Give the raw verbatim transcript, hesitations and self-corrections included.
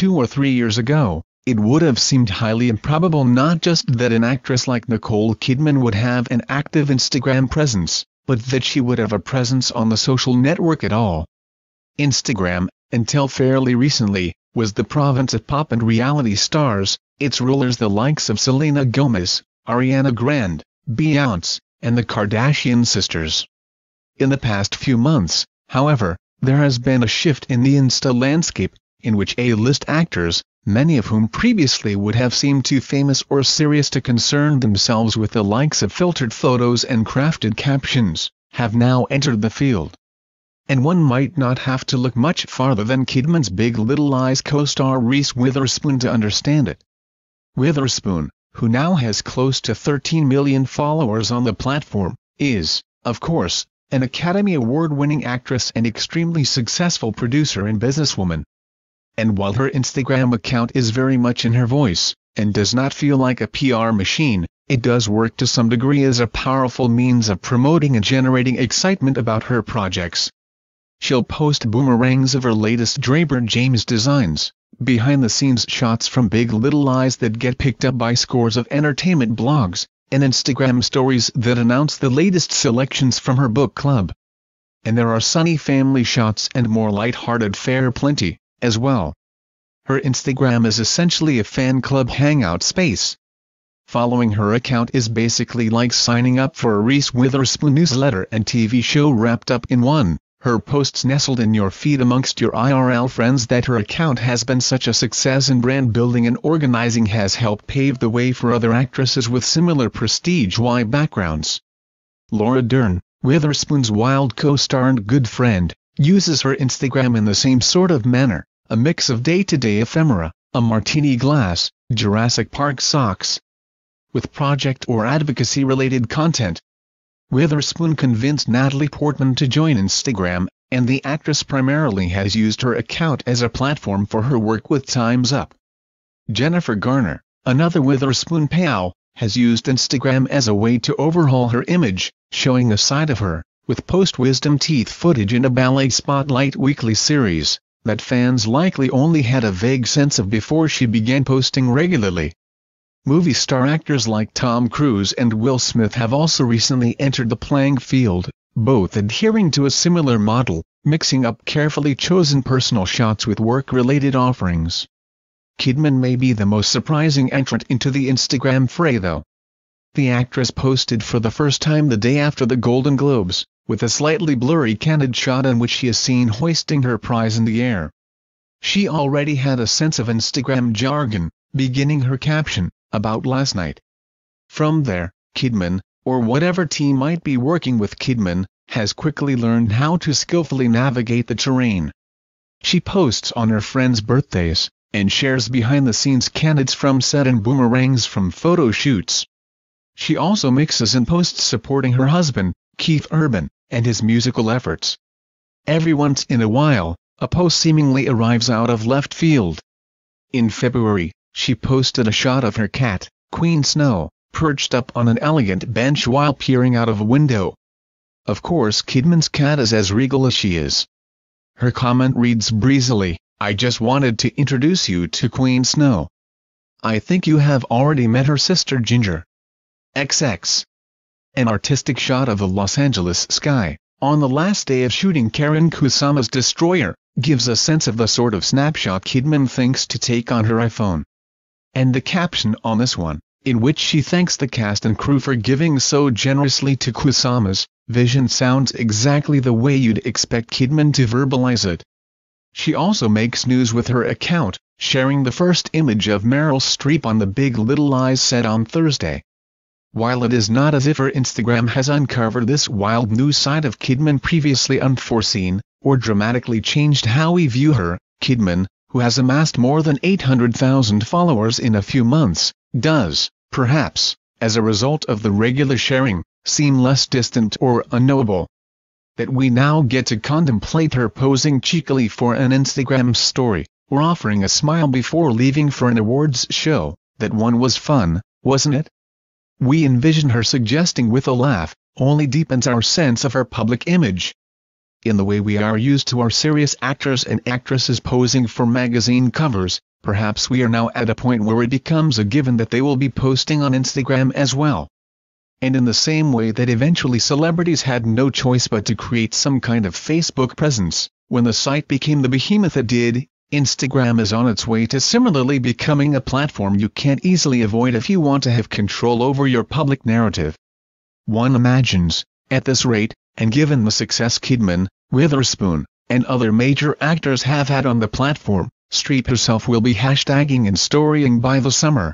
two or three years ago, it would have seemed highly improbable not just that an actress like Nicole Kidman would have an active Instagram presence, but that she would have a presence on the social network at all. Instagram, until fairly recently, was the province of pop and reality stars, its rulers the likes of Selena Gomez, Ariana Grande, Beyonce, and the Kardashian sisters. In the past few months, however, there has been a shift in the Insta landscape, in which A-list actors, many of whom previously would have seemed too famous or serious to concern themselves with the likes of filtered photos and crafted captions, have now entered the field. And one might not have to look much farther than Kidman's Big Little Lies co-star Reese Witherspoon to understand it. Witherspoon, who now has close to thirteen million followers on the platform, is, of course, an Academy Award-winning actress and extremely successful producer and businesswoman. And while her Instagram account is very much in her voice, and does not feel like a P R machine, it does work to some degree as a powerful means of promoting and generating excitement about her projects. She'll post boomerangs of her latest Draper James designs, behind-the-scenes shots from Big Little Lies that get picked up by scores of entertainment blogs, and Instagram stories that announce the latest selections from her book club. And there are sunny family shots and more light-hearted fare plenty, as well. Her Instagram is essentially a fan club hangout space. Following her account is basically like signing up for a Reese Witherspoon newsletter and T V show wrapped up in one, her posts nestled in your feed amongst your I R L friends. That her account has been such a success in brand building and organizing has helped pave the way for other actresses with similar prestige-y backgrounds. Laura Dern, Witherspoon's wild co-star and good friend, uses her Instagram in the same sort of manner, a mix of day-to-day ephemera, a martini glass, Jurassic Park socks, with project or advocacy-related content. Witherspoon convinced Natalie Portman to join Instagram, and the actress primarily has used her account as a platform for her work with Time's Up. Jennifer Garner, another Witherspoon pal, has used Instagram as a way to overhaul her image, showing a side of her, with post-wisdom teeth footage in a Ballet Spotlight weekly series, that fans likely only had a vague sense of before she began posting regularly. Movie star actors like Tom Cruise and Will Smith have also recently entered the playing field, both adhering to a similar model, mixing up carefully chosen personal shots with work-related offerings. Kidman may be the most surprising entrant into the Instagram fray though. The actress posted for the first time the day after the Golden Globes, with a slightly blurry candid shot in which she is seen hoisting her prize in the air. She already had a sense of Instagram jargon, beginning her caption, "About last night." From there, Kidman, or whatever team might be working with Kidman, has quickly learned how to skillfully navigate the terrain. She posts on her friends' birthdays, and shares behind-the-scenes candids from set and boomerangs from photo shoots. She also mixes in posts supporting her husband, Keith Urban, and his musical efforts. Every once in a while, a post seemingly arrives out of left field. In February, she posted a shot of her cat, Queen Snow, perched up on an elegant bench while peering out of a window. Of course, Kidman's cat is as regal as she is. Her comment reads breezily, "I just wanted to introduce you to Queen Snow. I think you have already met her sister Ginger. double X. An artistic shot of the Los Angeles sky, on the last day of shooting Karen Kusama's Destroyer, gives a sense of the sort of snapshot Kidman thinks to take on her iPhone. And the caption on this one, in which she thanks the cast and crew for giving so generously to Kusama's vision, sounds exactly the way you'd expect Kidman to verbalize it. She also makes news with her account, sharing the first image of Meryl Streep on the Big Little Lies set on Thursday. While it is not as if her Instagram has uncovered this wild new side of Kidman previously unforeseen, or dramatically changed how we view her, Kidman, who has amassed more than eight hundred thousand followers in a few months, does, perhaps, as a result of the regular sharing, seem less distant or unknowable. That we now get to contemplate her posing cheekily for an Instagram story, or offering a smile before leaving for an awards show, that one was fun, wasn't it? We envision her suggesting with a laugh, only deepens our sense of her public image. In the way we are used to our serious actors and actresses posing for magazine covers, Perhaps we are now at a point where it becomes a given that they will be posting on Instagram as well. And in the same way that eventually celebrities had no choice but to create some kind of Facebook presence, when the site became the behemoth it did, Instagram is on its way to similarly becoming a platform you can't easily avoid if you want to have control over your public narrative. One imagines, at this rate, and given the success Kidman, Witherspoon, and other major actors have had on the platform, Streep herself will be hashtagging and storying by the summer.